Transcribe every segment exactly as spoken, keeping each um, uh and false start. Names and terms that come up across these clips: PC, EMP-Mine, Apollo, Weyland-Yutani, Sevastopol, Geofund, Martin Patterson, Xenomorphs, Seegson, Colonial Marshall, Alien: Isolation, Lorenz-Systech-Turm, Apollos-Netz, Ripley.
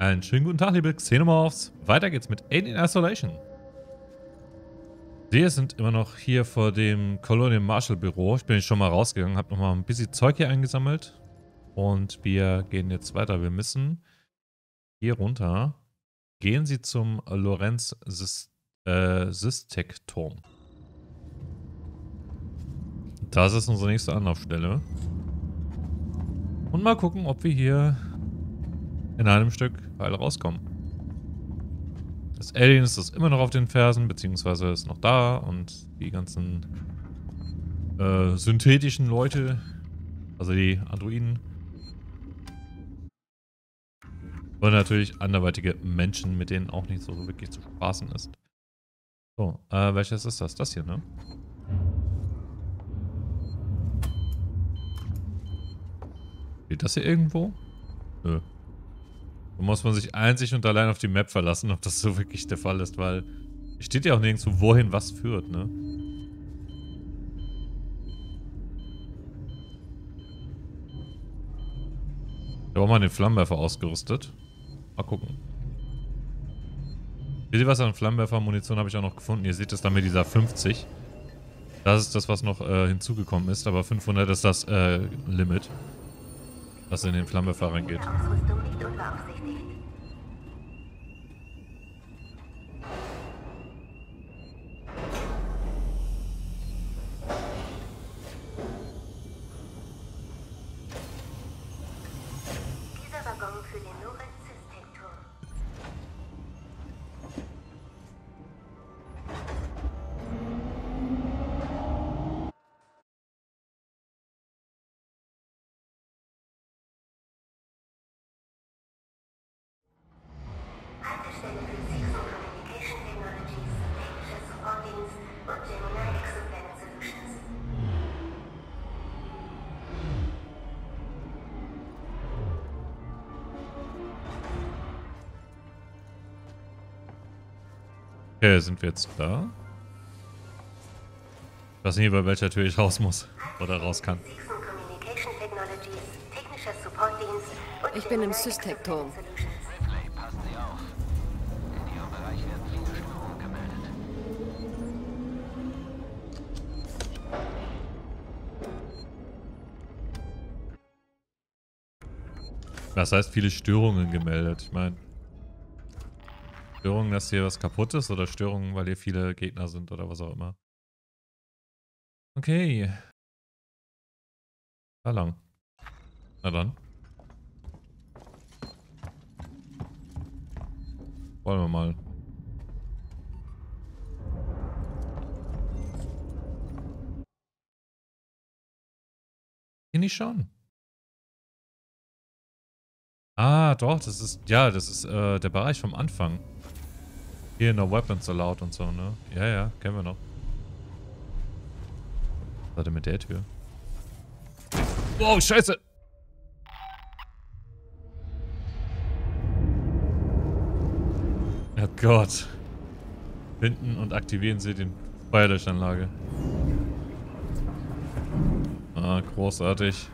Einen schönen guten Tag, liebe Xenomorphs. Weiter geht's mit Alien: Isolation. Wir sind immer noch hier vor dem Colonial Marshall Büro. Ich bin jetzt schon mal rausgegangen, habe nochmal ein bisschen Zeug hier eingesammelt. Und wir gehen jetzt weiter. Wir müssen hier runter. Gehen Sie zum Lorenz-Systech-Turm. Das ist unsere nächste Anlaufstelle. Und mal gucken, ob wir hier in einem Stück heil rauskommen. Das Alien ist das immer noch auf den Fersen, beziehungsweise ist noch da und die ganzen äh, synthetischen Leute, also die Androiden, und natürlich anderweitige Menschen, mit denen auch nicht so wirklich zu spaßen ist. So, äh, welches ist das? Das hier, ne? Steht das hier irgendwo? Nö. Da muss man sich einzig und allein auf die Map verlassen, ob das so wirklich der Fall ist, weil es steht ja auch nirgendwo, wohin was führt, ne? Ich habe auch mal den Flammenwerfer ausgerüstet. Mal gucken. Seht ihr was an Flammenwerfer-Munition habe ich auch noch gefunden? Ihr seht es dann mit dieser fünfzig. Das ist das, was noch äh, hinzugekommen ist, aber fünfhundert ist das äh, Limit, das in den Flammenwerfer reingeht. Okay, sind wir jetzt da? Ich weiß nicht, bei welcher Tür ich raus muss oder raus kann. Ich bin im Systech-Turm. Das heißt, viele Störungen gemeldet. Ich meine, Störungen, dass hier was kaputt ist oder Störungen, weil hier viele Gegner sind oder was auch immer. Okay. Da lang. Na dann. Wollen wir mal. Hier nicht schauen. Ah, doch, das ist, ja, das ist äh, der Bereich vom Anfang. Hier, no weapons allowed und so, ne? Ja, ja, kennen wir noch. Was hat er mit der Tür? Wow, scheiße! Oh Gott. Finden und aktivieren Sie die Feuerlöschanlage. Ah, großartig.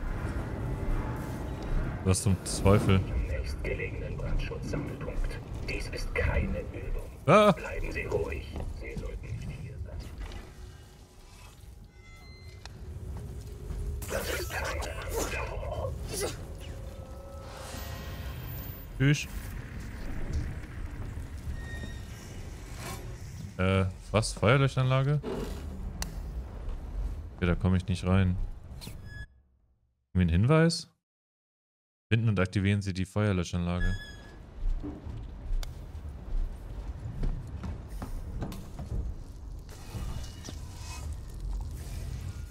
Was zum Teufel? Nächstgelegenen Brandschutzsammelpunkt. Dies ist keine Übung. Ah. Bleiben Sie ruhig. Sie sollten nicht hier sein. Das ist keine Antwort. Tschüss. Äh, was? Feuerlöschanlage? Okay, da komme ich nicht rein. Haben wir einen Hinweis? Finden und aktivieren Sie die Feuerlöschanlage.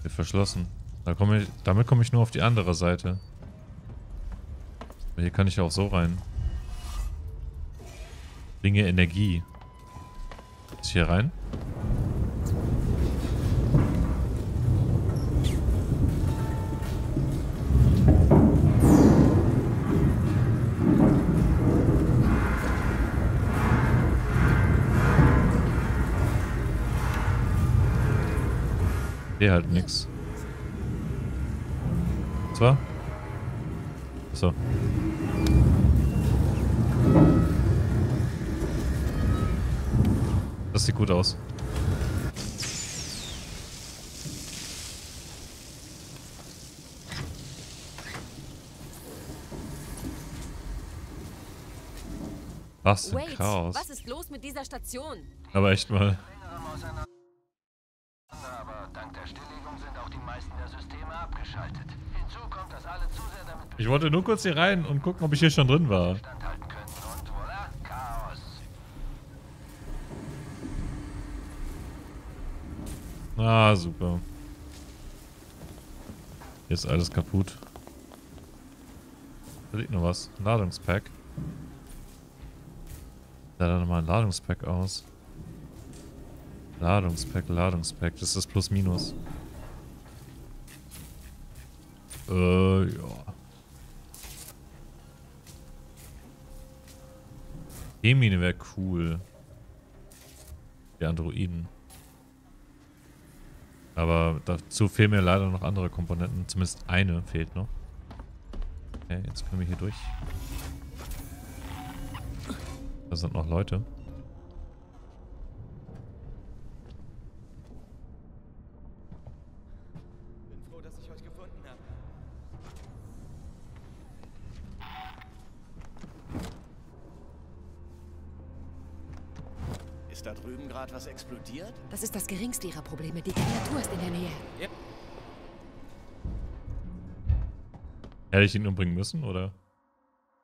Wird verschlossen. Da komm ich, damit komme ich nur auf die andere Seite. Aber hier kann ich ja auch so rein. Bringe Energie. Ist hier rein? Halt nix. Zwar? So. Das sieht gut aus. Was für ein Chaos. Was ist los mit dieser Station? Aber echt mal. Aber dank der Stilllegung sind auch die meisten der Systeme abgeschaltet. Hinzu kommt, dass alle zu sehr damit. Ich wollte nur kurz hier rein und gucken, ob ich hier schon drin war. Standhalten könnten und voilà, Chaos. Ah, super. Hier ist alles kaputt. Da liegt noch was. Ein Ladungspack. Da dann nochmal ein Ladungspack aus. Ladungspack, Ladungspack. Das ist plus minus. Äh, ja. Die Mine wäre cool. Die Androiden. Aber dazu fehlen mir leider noch andere Komponenten. Zumindest eine fehlt noch. Okay, jetzt können wir hier durch. Da sind noch Leute. Bin froh, dass ich euch gefunden habe. Ist da drüben gerade was explodiert? Das ist das geringste ihrer Probleme. Die Kreatur ist in der Nähe. Yep. Hätte ich ihn umbringen müssen, oder?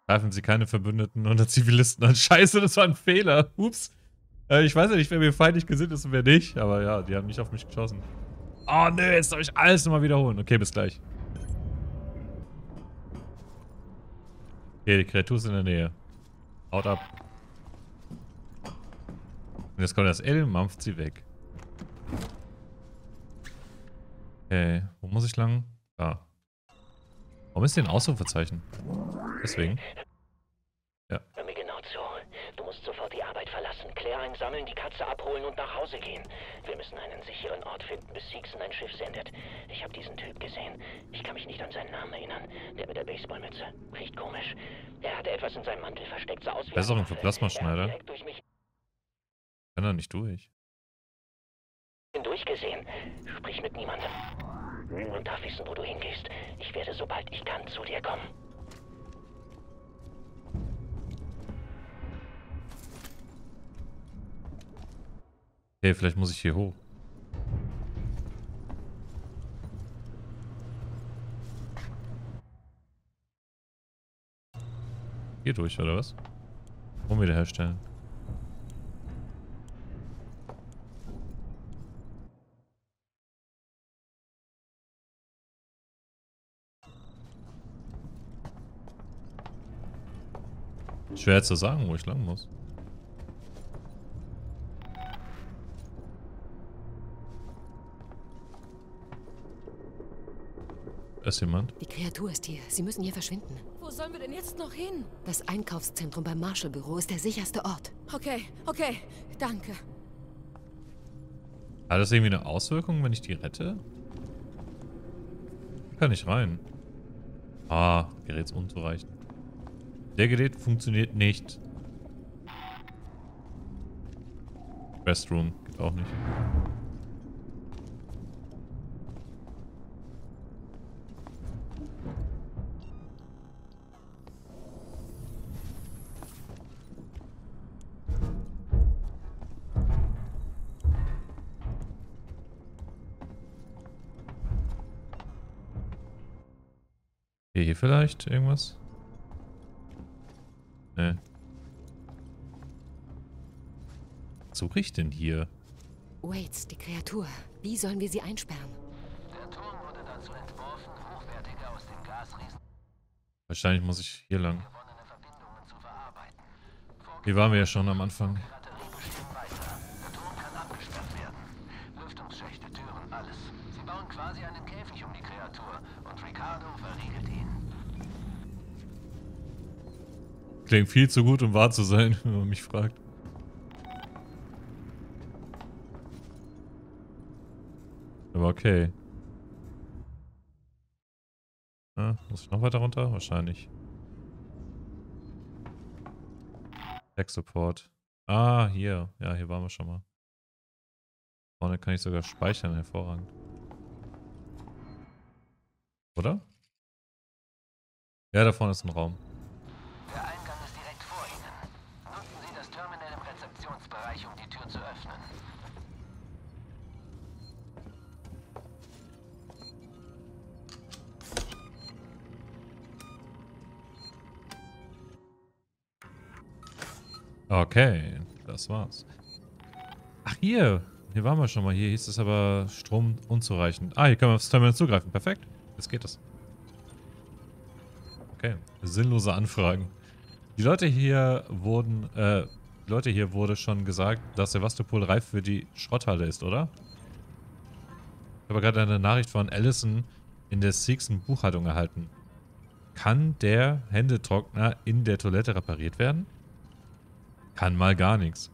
Greifen Sie keine Verbündeten unter Zivilisten an. Scheiße, das war ein Fehler. Ups. Äh, ich weiß ja nicht, wer mir feindlich gesinnt ist und wer nicht. Aber ja, die haben nicht auf mich geschossen. Oh, nö, nee, jetzt darf ich alles nochmal wiederholen. Okay, bis gleich. Okay, die Kreatur ist in der Nähe. Haut ab. Und jetzt kommt das Alien, mampft sie weg. Okay, wo muss ich lang? Da. Ah. Warum ist hier ein Ausrufezeichen? Deswegen. Ja. Hör mir genau zu. Du musst sofort die Arbeit verlassen. Claire einsammeln, die Katze abholen und nach Hause gehen. Wir müssen einen sicheren Ort finden, bis Seegson ein Schiff sendet. Ich habe diesen Typ gesehen. Ich kann mich nicht an seinen Namen erinnern. Der mit der Baseballmütze. Riecht komisch. Er hatte etwas in seinem Mantel versteckt. Sah aus wie Besserung für Plasmaschneider. Kann er nicht durch. Hindurchgesehen. Sprich mit niemandem. Niemand darf wissen, wo du hingehst. Ich werde, sobald ich kann, zu dir kommen. Hey, vielleicht muss ich hier hoch. Hier durch, oder was? Warum wieder herstellen? Schwer zu sagen, wo ich lang muss. Ist jemand? Die Kreatur ist hier. Sie müssen hier verschwinden. Wo sollen wir denn jetzt noch hin? Das Einkaufszentrum beim Marshall-Büro ist der sicherste Ort. Okay, okay. Danke. Hat das irgendwie eine Auswirkung, wenn ich die rette? Kann ich rein. Ah, gerätsunzureichend. Der Gerät funktioniert nicht. Restroom geht auch nicht. Okay, hier vielleicht irgendwas? Nee. Was suche ich denn hier? Waits, die Kreatur. Wie sollen wir sie einsperren? Der Turm wurde dazu entworfen, hochwertige aus dem Gasriesen. Wahrscheinlich muss ich hier lang. Hier waren wir ja schon am Anfang. Der Turm kann abgesperrt werden. Lüftungsschächte, Türen, alles. Sie bauen quasi einen Käfig um die Kreatur und Ricardo verriegelt ihn. Klingt viel zu gut, um wahr zu sein, wenn man mich fragt. Aber okay. Ja, muss ich noch weiter runter? Wahrscheinlich. Tech Support. Ah, hier. Ja, hier waren wir schon mal. Vorne kann ich sogar speichern, hervorragend. Oder? Ja, da vorne ist ein Raum. Der Eingang ist direkt vor Ihnen. Nutzen Sie das Terminal im Rezeptionsbereich, um die Tür zu öffnen. Okay, das war's. Ach, hier. Hier waren wir schon mal. Hier hieß es aber Strom unzureichend. Ah, hier können wir aufs Terminal zugreifen. Perfekt. Jetzt geht das. Okay. Sinnlose Anfragen. Die Leute hier wurden, äh, die Leute hier wurde schon gesagt, dass Sevastopol reif für die Schrotthalle ist, oder? Ich habe gerade eine Nachricht von Allison in der Seegson Buchhaltung erhalten. Kann der Händetrockner in der Toilette repariert werden? Kann mal gar nichts.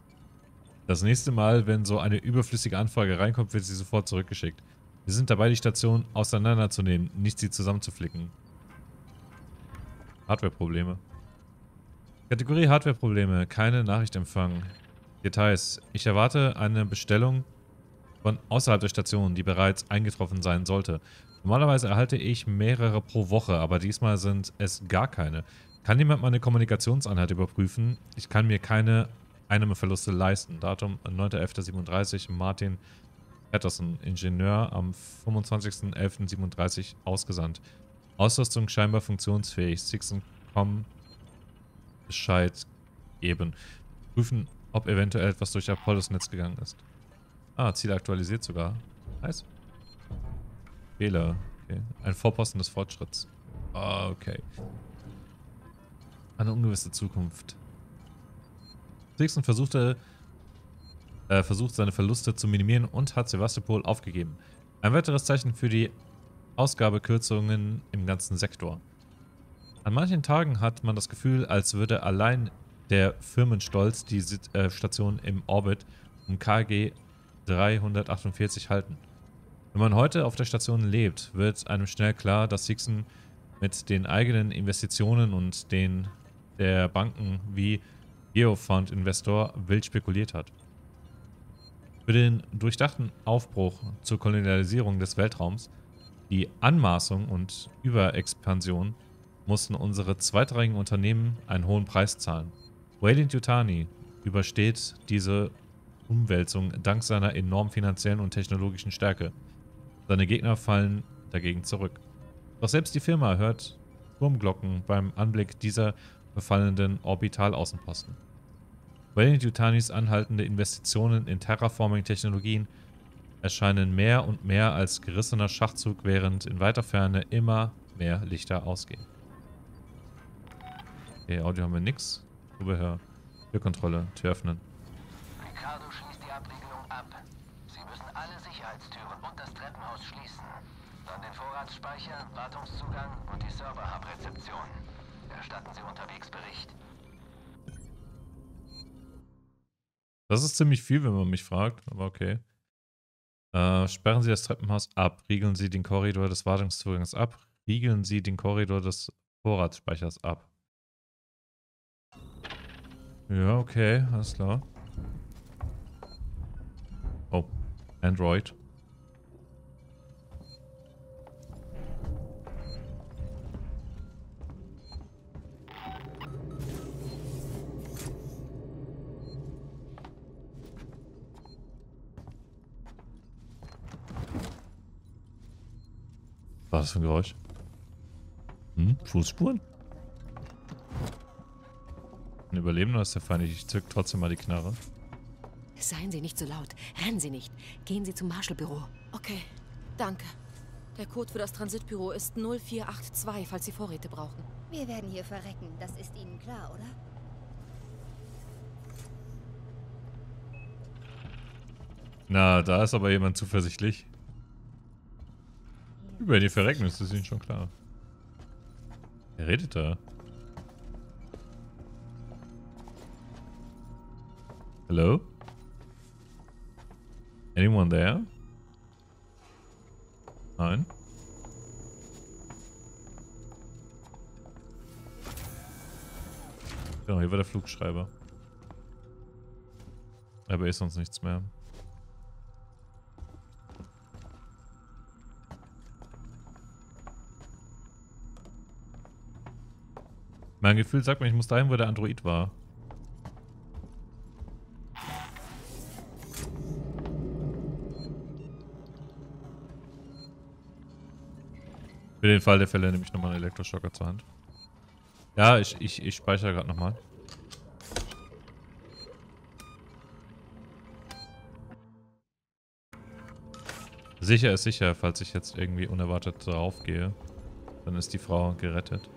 Das nächste Mal, wenn so eine überflüssige Anfrage reinkommt, wird sie sofort zurückgeschickt. Wir sind dabei, die Stationen auseinanderzunehmen, nicht sie zusammenzuflicken. Hardware-Probleme. Kategorie Hardware-Probleme. Keine Nachricht empfangen. Details. Ich erwarte eine Bestellung von außerhalb der Station, die bereits eingetroffen sein sollte. Normalerweise erhalte ich mehrere pro Woche, aber diesmal sind es gar keine. Kann jemand meine Kommunikationseinheit überprüfen? Ich kann mir keine Einnahmeverluste leisten. Datum neunter elfter siebenunddreißig. Martin Patterson, Ingenieur, am fünfundzwanzigsten elften siebenunddreißig ausgesandt. Ausrüstung scheinbar funktionsfähig. Seegson Punkt com Bescheid geben. Prüfen, ob eventuell etwas durch Apollos-Netz gegangen ist. Ah, Ziel aktualisiert sogar. Nice. Fehler. Okay. Ein Vorposten des Fortschritts. Okay. Eine ungewisse Zukunft. Seegson versuchte, äh, versucht seine Verluste zu minimieren und hat Sevastopol aufgegeben. Ein weiteres Zeichen für die Ausgabekürzungen im ganzen Sektor. An manchen Tagen hat man das Gefühl, als würde allein der Firmenstolz die äh, Station im Orbit um K G drei acht vier halten. Wenn man heute auf der Station lebt, wird einem schnell klar, dass Seegson mit den eigenen Investitionen und den der Banken wie Geofund Investor wild spekuliert hat. Für den durchdachten Aufbruch zur Kolonialisierung des Weltraums, die Anmaßung und Überexpansion mussten unsere zweitrangigen Unternehmen einen hohen Preis zahlen. Weyland-Yutani übersteht diese Umwälzung dank seiner enormen finanziellen und technologischen Stärke. Seine Gegner fallen dagegen zurück. Doch selbst die Firma hört Turmglocken beim Anblick dieser befallenden Orbitalaußenposten. Weyland-Yutanis anhaltende Investitionen in Terraforming-Technologien erscheinen mehr und mehr als gerissener Schachzug, während in weiter Ferne immer mehr Lichter ausgehen. Okay, Audio haben wir nix. Zubehör, Türkontrolle, Tür öffnen. Ricardo schließt die Abriegelung ab. Sie müssen alle Sicherheitstüren und das Treppenhaus schließen. Dann den Vorratsspeicher, Wartungszugang und die Server-Hub-Rezeption. Erstatten Sie unterwegs Bericht. Das ist ziemlich viel, wenn man mich fragt, aber okay. Äh, sperren Sie das Treppenhaus ab, riegeln Sie den Korridor des Wartungszugangs ab, riegeln Sie den Korridor des Vorratsspeichers ab. Ja, okay, alles klar. Oh, Android. Was ist das für ein Geräusch? Hm? Fußspuren? Ein Überlebender ist der Feind. Ich zück trotzdem mal die Knarre. Seien Sie nicht so laut. Rennen Sie nicht. Gehen Sie zum Marshallbüro. Okay, danke. Der Code für das Transitbüro ist null vier acht zwei, falls Sie Vorräte brauchen. Wir werden hier verrecken. Das ist Ihnen klar, oder? Na, da ist aber jemand zuversichtlich. Über die Verrecken ist das Ihnen schon klar. Wer redet da? Hello? Anyone there? Nein? Genau, hier war der Flugschreiber. Aber ist sonst nichts mehr. Mein Gefühl sagt mir, ich muss dahin, wo der Android war. Für den Fall der Fälle nehme ich nochmal einen Elektroschocker zur Hand. Ja, ich, ich, ich speichere gerade nochmal. Sicher ist sicher, falls ich jetzt irgendwie unerwartet drauf gehe, dann ist die Frau gerettet.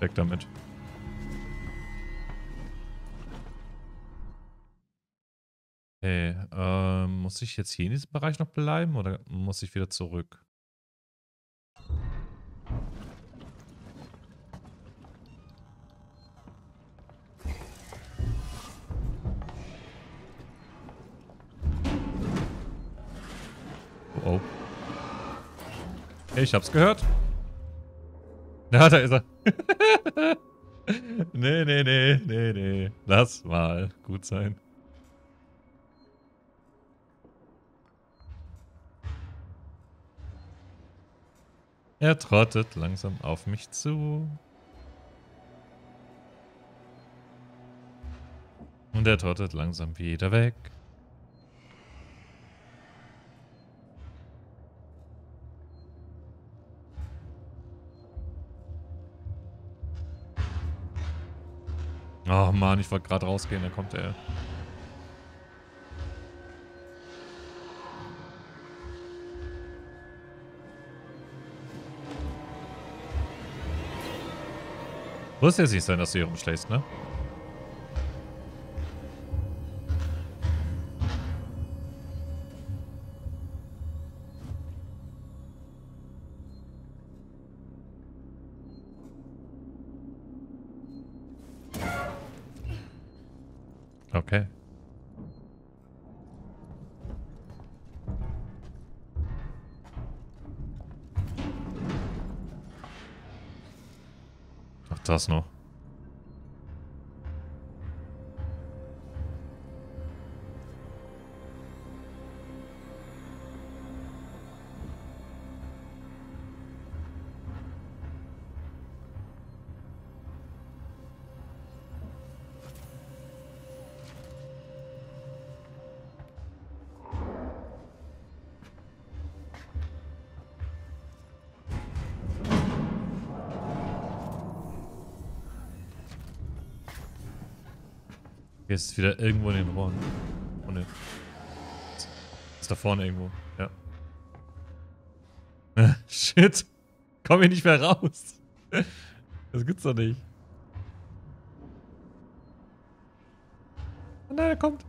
Weg damit. Hey, ähm, muss ich jetzt hier in diesem Bereich noch bleiben oder muss ich wieder zurück? Oh, oh. Hey, ich hab's gehört. Na, da ist er. Nee, nee, nee, nee, nee. Lass mal gut sein. Er trottet langsam auf mich zu. Und er trottet langsam wieder weg. Oh Mann, ich wollte gerade rausgehen, da kommt er. Muss jetzt nicht sein, dass du hier rumschlägst, ne? Okay. Das noch. Jetzt ist wieder irgendwo in den Rohren. Oh ne. Ist da vorne irgendwo. Ja. Shit. Komm hier nicht mehr raus. Das gibt's doch nicht. Oh nein, er kommt.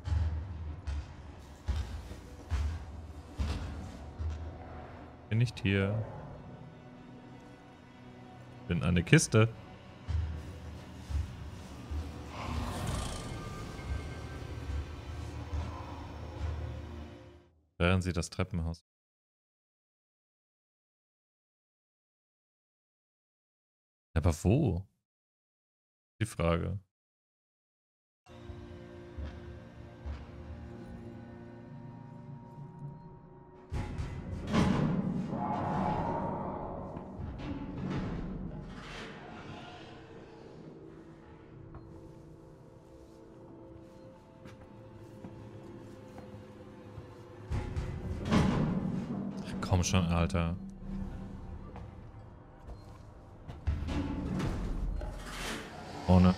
Bin nicht hier. Bin an der Kiste. Während sie das Treppenhaus. Aber wo? Die Frage. Komm schon, Alter. Ohne.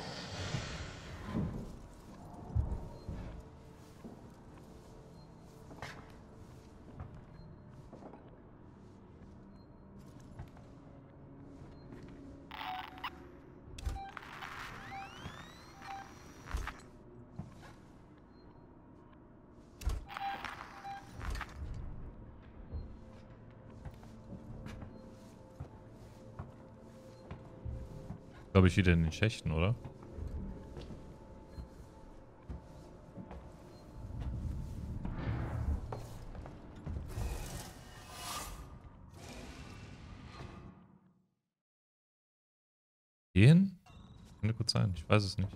Glaube ich wieder in den Schächten, oder? Gehen? Könnte gut sein, ich weiß es nicht.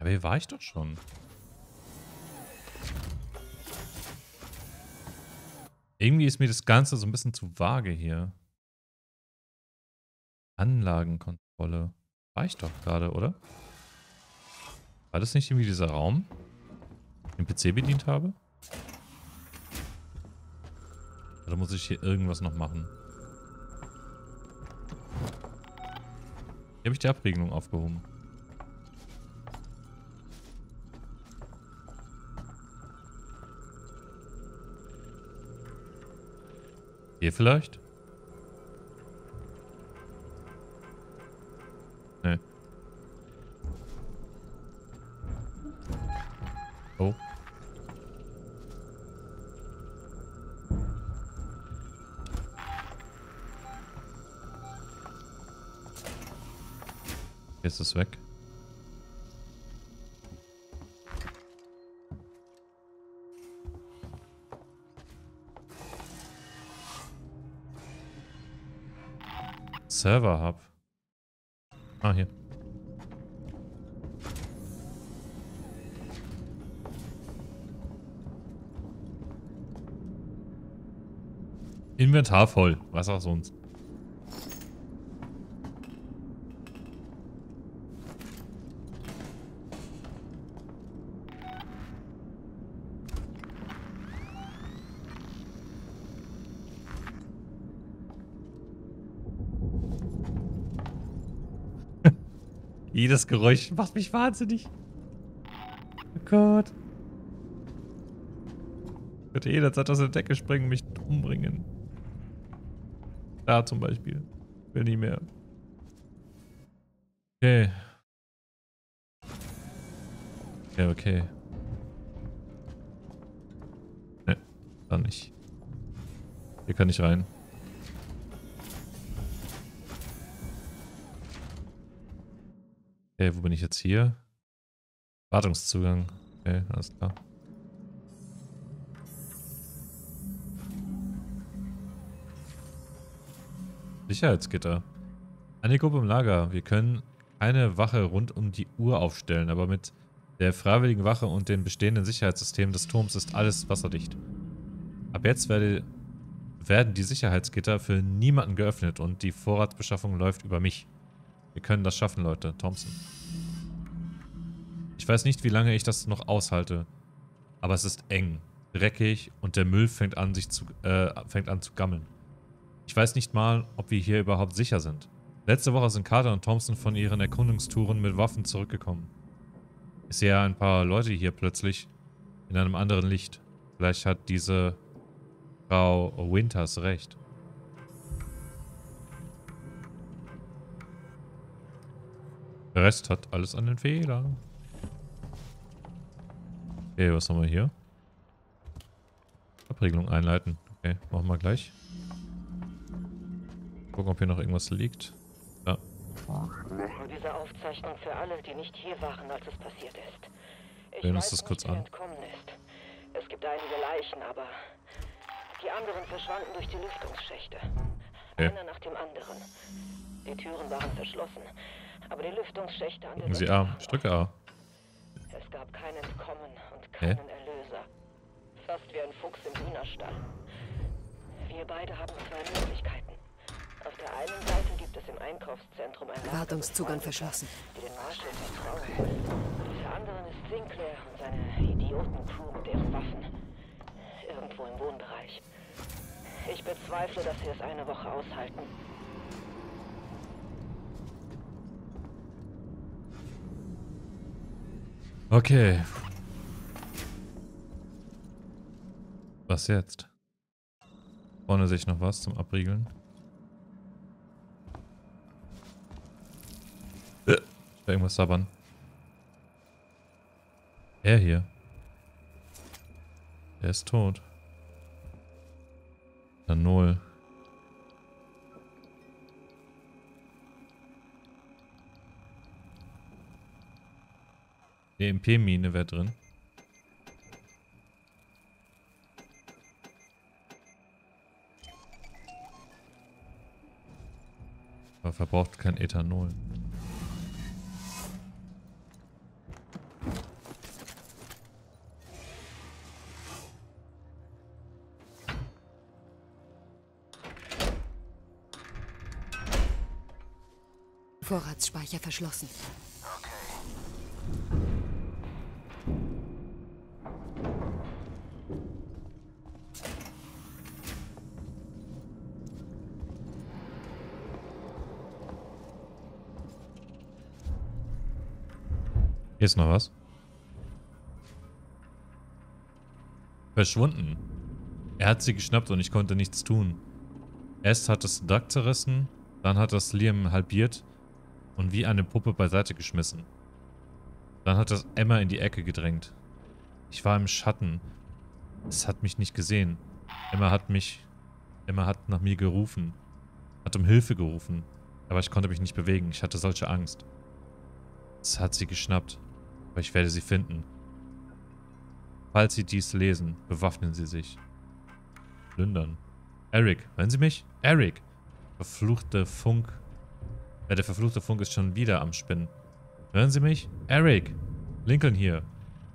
Aber hier war ich doch schon. Irgendwie ist mir das Ganze so ein bisschen zu vage hier. Anlagenkontrolle. War ich doch gerade, oder? War das nicht irgendwie dieser Raum, den P C bedient habe? Oder muss ich hier irgendwas noch machen? Hier habe ich die Abregelung aufgehoben. Hier vielleicht? Nee. Oh. Jetzt ist es weg. Server Hub. Ah, hier. Inventar voll. Was auch sonst. Jedes Geräusch macht mich wahnsinnig. Oh Gott. Ich könnte jederzeit aus der Decke springen und mich umbringen. Da zum Beispiel. Ich will nicht mehr. Okay. Okay, okay. Ne, da nicht. Hier kann ich rein. Okay, wo bin ich jetzt hier? Wartungszugang. Okay, alles klar. Sicherheitsgitter. Eine Gruppe im Lager. Wir können keine Wache rund um die Uhr aufstellen, aber mit der freiwilligen Wache und den bestehenden Sicherheitssystemen des Turms ist alles wasserdicht. Ab jetzt werde, werden die Sicherheitsgitter für niemanden geöffnet und die Vorratsbeschaffung läuft über mich. Wir können das schaffen, Leute. Thompson. Ich weiß nicht, wie lange ich das noch aushalte. Aber es ist eng, dreckig und der Müll fängt an, sich zu, äh, fängt an zu gammeln. Ich weiß nicht mal, ob wir hier überhaupt sicher sind. Letzte Woche sind Carter und Thompson von ihren Erkundungstouren mit Waffen zurückgekommen. Ich sehe ein paar Leute hier plötzlich in einem anderen Licht. Vielleicht hat diese Frau Winters recht. Der Rest hat alles an den Fehler. Okay, was haben wir hier? Abregelung einleiten. Okay, machen wir gleich. Gucken, ob hier noch irgendwas liegt. Ja. Diese Aufzeichnung für alle, die nicht hier waren, als es passiert ist. Ich weiß das kurz an. Es gibt einige Leichen, aber die anderen verschwanden durch die Lüftungsschächte. Okay. Einer nach dem anderen. Die Türen waren verschlossen. Aber die Lüftungsschächte an der Sie A, Stücke A. Es gab kein Entkommen und keinen Hä? Erlöser. Fast wie ein Fuchs im Hühnerstall. Wir beide haben zwei Möglichkeiten. Auf der einen Seite gibt es im Einkaufszentrum einen Wartungszugang verschlossen, die den Marshall vertrauen. Auf der anderen ist Sinclair und seine Idioten-Crew mit ihren Waffen. Irgendwo im Wohnbereich. Ich bezweifle, dass sie es eine Woche aushalten. Okay. Was jetzt? Vorne sehe ich noch was zum Abriegeln. Ich will irgendwas sabbern. Er hier. Er ist tot. Dann null. E M P-Mine wäre drin. Aber verbraucht kein Ethanol. Vorratsspeicher verschlossen. Hier ist noch was. Verschwunden. Er hat sie geschnappt und ich konnte nichts tun. Erst hat das Duck zerrissen, dann hat das Liam halbiert und wie eine Puppe beiseite geschmissen. Dann hat das Emma in die Ecke gedrängt. Ich war im Schatten. Es hat mich nicht gesehen. Emma hat mich... Emma hat nach mir gerufen. Hat um Hilfe gerufen. Aber ich konnte mich nicht bewegen. Ich hatte solche Angst. Es hat sie geschnappt. Aber ich werde sie finden. Falls Sie dies lesen, bewaffnen Sie sich. Plündern. Eric, hören Sie mich? Eric! Verfluchte Funk. Ja, der verfluchte Funk ist schon wieder am Spinnen. Hören Sie mich? Eric! Lincoln hier.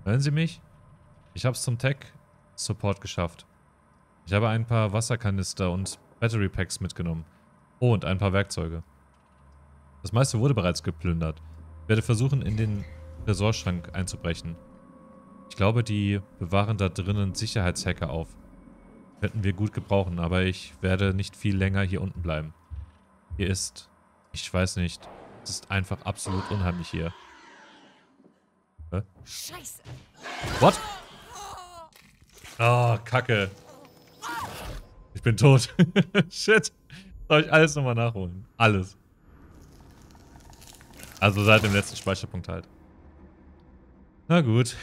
Hören Sie mich? Ich habe es zum Tech-Support geschafft. Ich habe ein paar Wasserkanister und Battery Packs mitgenommen. Oh, und ein paar Werkzeuge. Das meiste wurde bereits geplündert. Ich werde versuchen, in den Tresorschrank einzubrechen. Ich glaube, die bewahren da drinnen Sicherheitshacker auf. Könnten wir gut gebrauchen, aber ich werde nicht viel länger hier unten bleiben. Hier ist... Ich weiß nicht. Es ist einfach absolut unheimlich hier. Hä? Scheiße. What? Oh, Kacke. Ich bin tot. Shit. Soll ich alles nochmal nachholen? Alles. Also seit dem letzten Speicherpunkt halt. Na gut.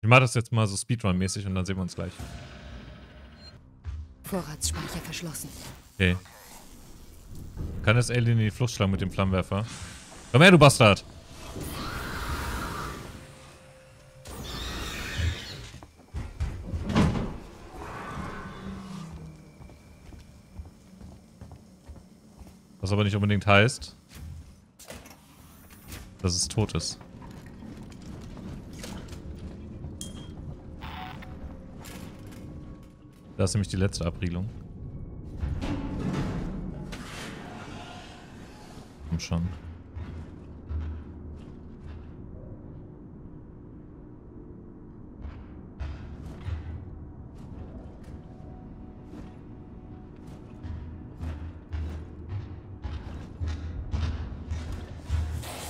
Ich mache das jetzt mal so Speedrun-mäßig und dann sehen wir uns gleich. Vorratsspeicher verschlossen. Okay. Kann das Alien in die Flucht schlagen mit dem Flammenwerfer? Komm her, du Bastard! Was aber nicht unbedingt heißt, dass es tot ist. Das ist nämlich die letzte Abriegelung. Komm schon.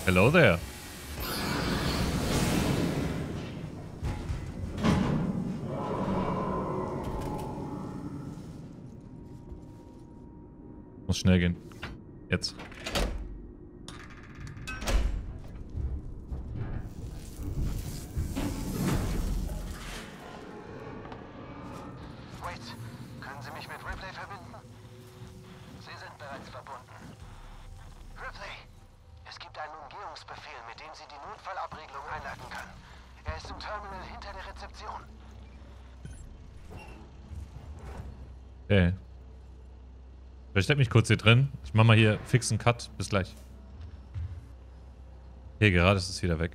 Hello there. Muss schnell gehen. Jetzt. Wait, können Sie mich mit Ripley verbinden? Sie sind bereits verbunden. Ripley, es gibt einen Umgehungsbefehl, mit dem Sie die Notfallabregelung einleiten können. Er ist im Terminal hinter der Rezeption. Okay. Versteck mich kurz hier drin. Ich mach mal hier fixen Cut. Bis gleich. Hier gerade ist es wieder weg.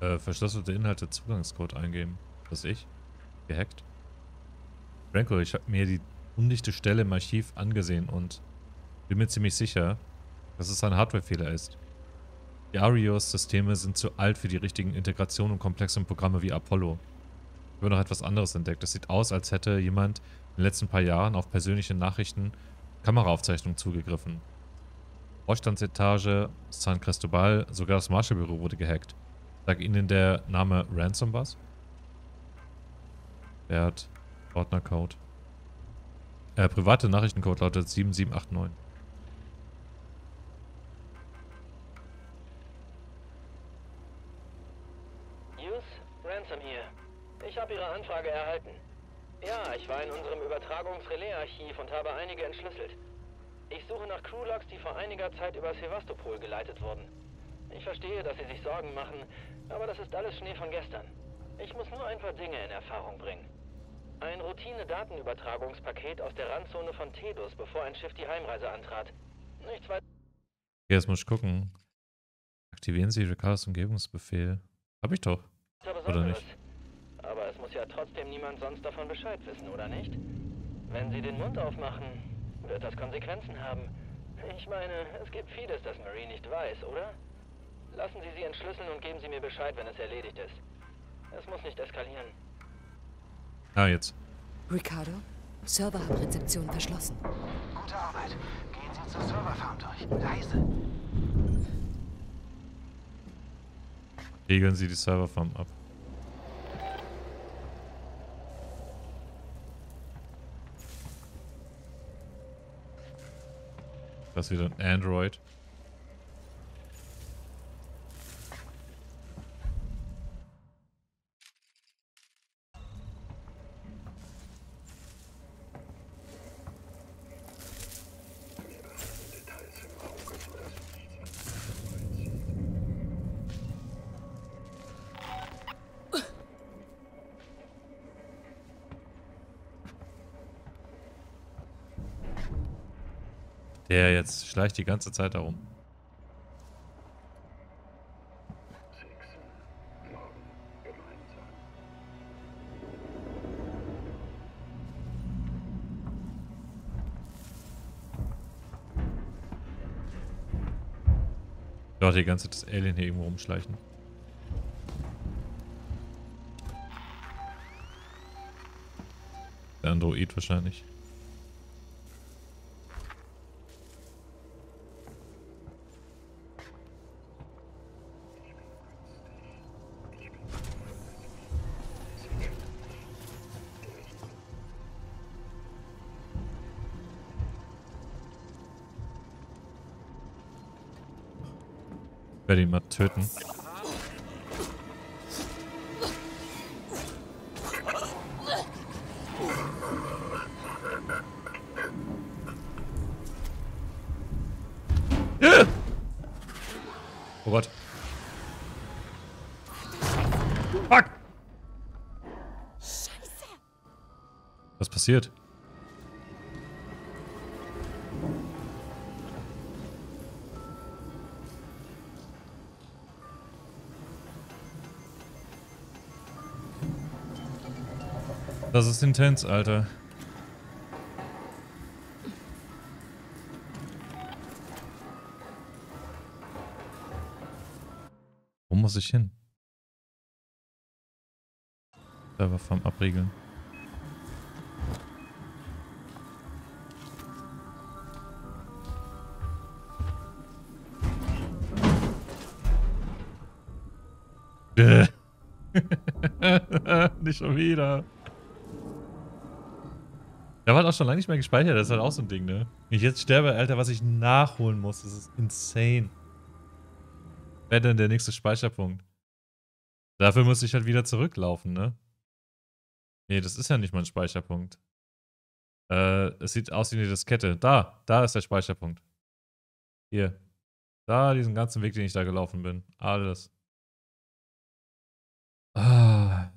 Äh, verschlüsselte Inhalte Zugangscode eingeben. Was ich? Gehackt. Franco, ich hab mir die undichte Stelle im Archiv angesehen und bin mir ziemlich sicher, dass es ein Hardwarefehler ist. Die Arios-Systeme sind zu alt für die richtigen Integrationen und komplexen Programme wie Apollo. Ich habe noch etwas anderes entdeckt. Es sieht aus, als hätte jemand in den letzten paar Jahren auf persönliche Nachrichten Kameraaufzeichnungen zugegriffen. Vorstandsetage San Cristobal, sogar das Marshallbüro wurde gehackt. Sagt Ihnen der Name Ransom was? Er hat Ordnercode. Äh, private Nachrichtencode lautet sieben sieben acht neun. Hughes? Ransom hier. Ich habe Ihre Anfrage erhalten. Ja, ich war in unserem Übertragungs-Relais-Archiv und habe einige entschlüsselt. Ich suche nach Crewlogs, die vor einiger Zeit über Sevastopol geleitet wurden. Ich verstehe, dass Sie sich Sorgen machen, aber das ist alles Schnee von gestern. Ich muss nur ein paar Dinge in Erfahrung bringen. Ein Routine-Datenübertragungspaket aus der Randzone von Tedus, bevor ein Schiff die Heimreise antrat. Nichts weiter. Jetzt muss ich gucken. Aktivieren Sie Ricards Umgebungsbefehl. Hab ich doch. Oder nicht? Aber es muss ja trotzdem niemand sonst davon Bescheid wissen, oder nicht? Wenn Sie den Mund aufmachen, wird das Konsequenzen haben. Ich meine, es gibt vieles, das Marie nicht weiß, oder? Lassen Sie sie entschlüsseln und geben Sie mir Bescheid, wenn es erledigt ist. Es muss nicht eskalieren. Ah, jetzt. Ricardo, Server hat Rezeption verschlossen. Gute Arbeit. Gehen Sie zur Serverfarm durch. Leise. Regeln Sie die Serverfarm ab. Das ist wieder ein Android. Der jetzt schleicht die ganze Zeit darum. Doch die ganze Zeit das Alien hier irgendwo rumschleichen. Der Android wahrscheinlich. Ich werde ihn mal töten. Ja! Oh Gott. Fuck! Scheiße. Was passiert? Das ist intens, Alter. Wo muss ich hin? Da war vom Abriegeln. Nicht schon wieder. Der war auch schon lange nicht mehr gespeichert, das ist halt auch so ein Ding, ne? Wenn ich jetzt sterbe, Alter, was ich nachholen muss, das ist insane. Wer denn der nächste Speicherpunkt? Dafür muss ich halt wieder zurücklaufen, ne? Ne, das ist ja nicht mein Speicherpunkt. Äh, es sieht aus wie eine Diskette. Da, da ist der Speicherpunkt. Hier. Da, diesen ganzen Weg, den ich da gelaufen bin. Alles. Ah.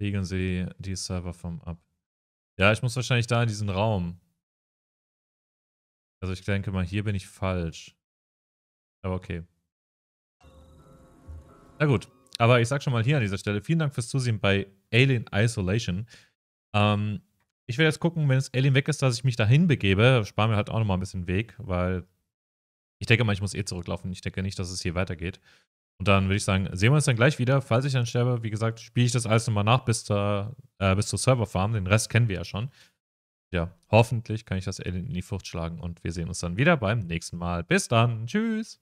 Regeln Sie die Serverfarm ab. Ja, ich muss wahrscheinlich da in diesen Raum. Also ich denke mal, hier bin ich falsch. Aber okay. Na gut. Aber ich sag schon mal hier an dieser Stelle, vielen Dank fürs Zusehen bei Alien Isolation. Ähm, ich werde jetzt gucken, wenn das Alien weg ist, dass ich mich dahin begebe. Sparen wir halt auch nochmal ein bisschen Weg, weil ich denke mal, ich muss eh zurücklaufen. Ich denke nicht, dass es hier weitergeht. Und dann würde ich sagen, sehen wir uns dann gleich wieder. Falls ich dann sterbe, wie gesagt, spiele ich das alles nochmal nach bis, da, äh, bis zur Serverfarm. Den Rest kennen wir ja schon. Ja, hoffentlich kann ich das Alien in die Flucht schlagen. Und wir sehen uns dann wieder beim nächsten Mal. Bis dann. Tschüss.